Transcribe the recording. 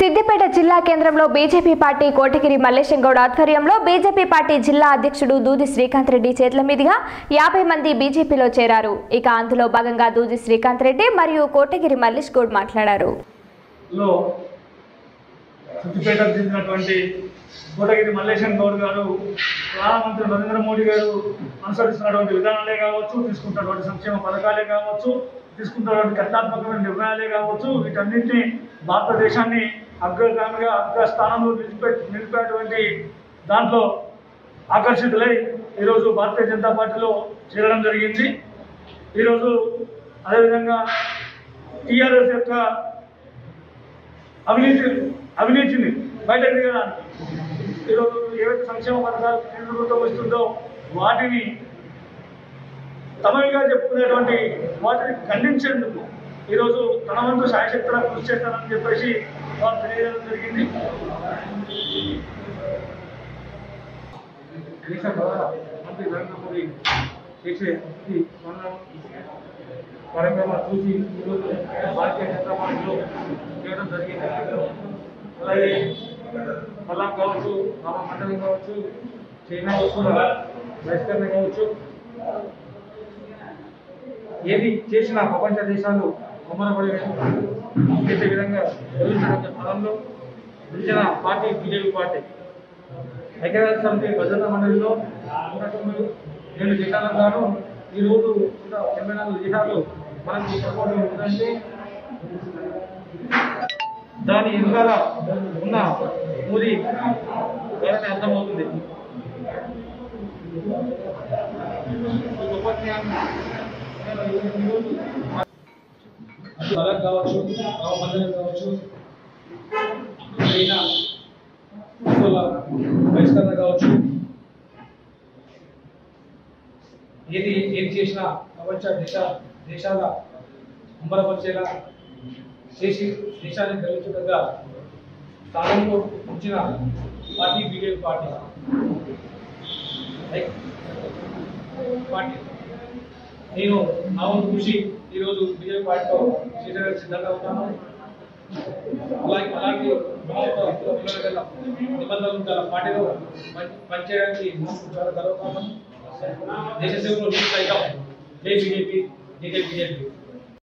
సిద్దిపేట జిల్లా కేంద్రంలో BJP party Kotagiri Mallesham Goud ఆధ్వర్యంలో బీజేపీ పార్టీ జిల్లా అధ్యక్షుడు దూది శ్రీకాంత్ రెడ్డి చేతుల మీదుగా 50 మంది బీజేపీలో చేరారు. ఇక అందులో భాగంగా దూది శ్రీకాంత్ రెడ్డి మరియు కోటగిరి మల్లేశ్ గౌడ్ మాట్లాడారు. కోటగిరి మల్లేశంగౌడ్ గారు ప్రధానమంత్రి నరేంద్ర మోడీ గారు అనుసరిస్తున్నటువంటి విధానాలే కావచ్చు, తీసుకుంటున్నటువంటి సంక్షేమ పథకాలే కావచ్చు, తీసుకుంటున్నటువంటి కఠినాత్మకమైన నిర్ణయాలే కావచ్చు, వీటన్నింటినీ భారతదేశాన్ని అగ్రగామిగా అగ్రస్థానంలో నిలిపేటువంటి దాంట్లో ఆకర్షితులై ఈరోజు భారతీయ జనతా పార్టీలో చేరడం జరిగింది. ఈరోజు అదేవిధంగా టీఆర్ఎస్ యొక్క అవినీతిని బయటకు తీయడానికి ఈరోజు ఏవైతే సంక్షేమ పథకాలు కేంద్ర ప్రభుత్వం ఇస్తుందో వాటిని తమవిగా చెప్పుకునేటువంటి వాటిని ఖండించేందుకు ఈరోజు తన వంతు సాయశక్తుల కృషి చేస్తానని చెప్పేసి వారు తెలియజేయడం జరిగింది. మంత్రి నరేంద్ర మోడీ చేసే కార్యక్రమాలు చూసి ఈరోజు భారతీయ జనతా పార్టీలో చేయడం జరిగింది. అలాగే మల్లం కావచ్చు, రామ మండలం కావచ్చు, చైనా బహిష్కరణ కావచ్చు, ఏది చేసిన ప్రపంచ దేశాలు కుమ్మరపడే చేసే విధంగా జరుగుతున్న కాలంలో గిరిజన పార్టీ బీజేపీ పార్టీ ఐక్యరాజ్య సమితి భద్రతా మండలిలో 197 జిల్లాల గాను ఈరోజు 84 జిల్లాలు మనకి సపోర్ట్ ఉందంటే దాని వెనుకాల ఉన్న పూరి ధోరణి అర్థమవుతుంది. బలక్ కావచ్చు, రామమందిరం కావచ్చు, చైనా బహిష్కరణ కావచ్చు, ఏది చేసినా ప్రపంచ దేశాల ముమ్మరపరిచేలా చేసి దేశాన్ని గెలిచేటట్టుగా స్థానంలో ఉంచిన పార్టీ బీజేపీ పార్టీ పార్టీ నేను నా వంతు కృషి ఈరోజు బీజేపీ పార్టీతో చేయడానికి సిద్ధంగా ఉన్నాను. అలాగే అలాంటి నిబంధనలు గల పార్టీలో పనిచేయడానికి చాలా గర్వపడుతున్నాను. దేశ సేవలో సైతం జై బీజేపీ, జై బీజేపీ.